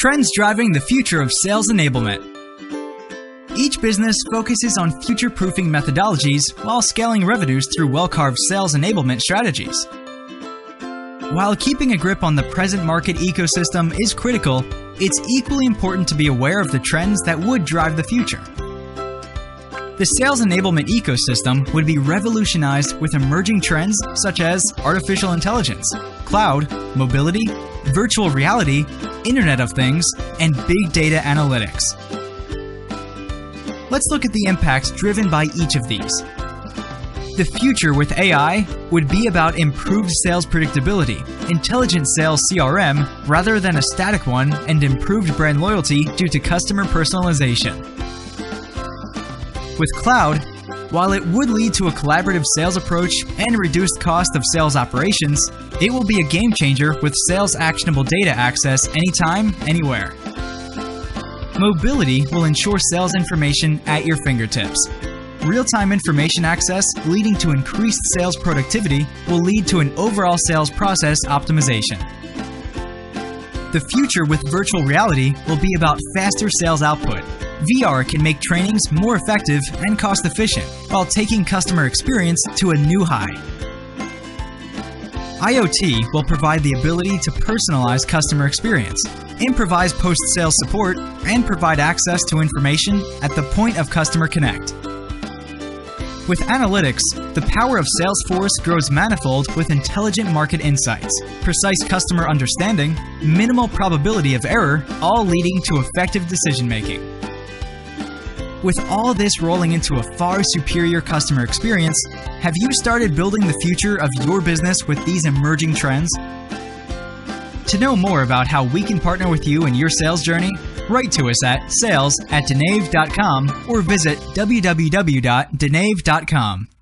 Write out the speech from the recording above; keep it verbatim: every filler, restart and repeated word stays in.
Trends driving the future of sales enablement. Each business focuses on future-proofing methodologies while scaling revenues through well-carved sales enablement strategies. While keeping a grip on the present market ecosystem is critical, it's equally important to be aware of the trends that would drive the future. The sales enablement ecosystem would be revolutionized with emerging trends such as artificial intelligence, cloud, mobility, virtual reality, Internet of Things, and big data analytics. Let's look at the impacts driven by each of these. The future with A I would be about improved sales predictability, intelligent sales C R M rather than a static one, and improved brand loyalty due to customer personalization. With cloud, while it would lead to a collaborative sales approach and reduced cost of sales operations, it will be a game changer with sales actionable data access anytime, anywhere. Mobility will ensure sales information at your fingertips. Real-time information access leading to increased sales productivity will lead to an overall sales process optimization. The future with virtual reality will be about faster sales output. V R can make trainings more effective and cost-efficient, while taking customer experience to a new high. I O T will provide the ability to personalize customer experience, improvise post-sales support, and provide access to information at the point of customer connect. With analytics, the power of Salesforce grows manifold with intelligent market insights, precise customer understanding, minimal probability of error, all leading to effective decision-making. With all this rolling into a far superior customer experience, have you started building the future of your business with these emerging trends? To know more about how we can partner with you in your sales journey, write to us at sales at denave dot com or visit w w w dot denave dot com.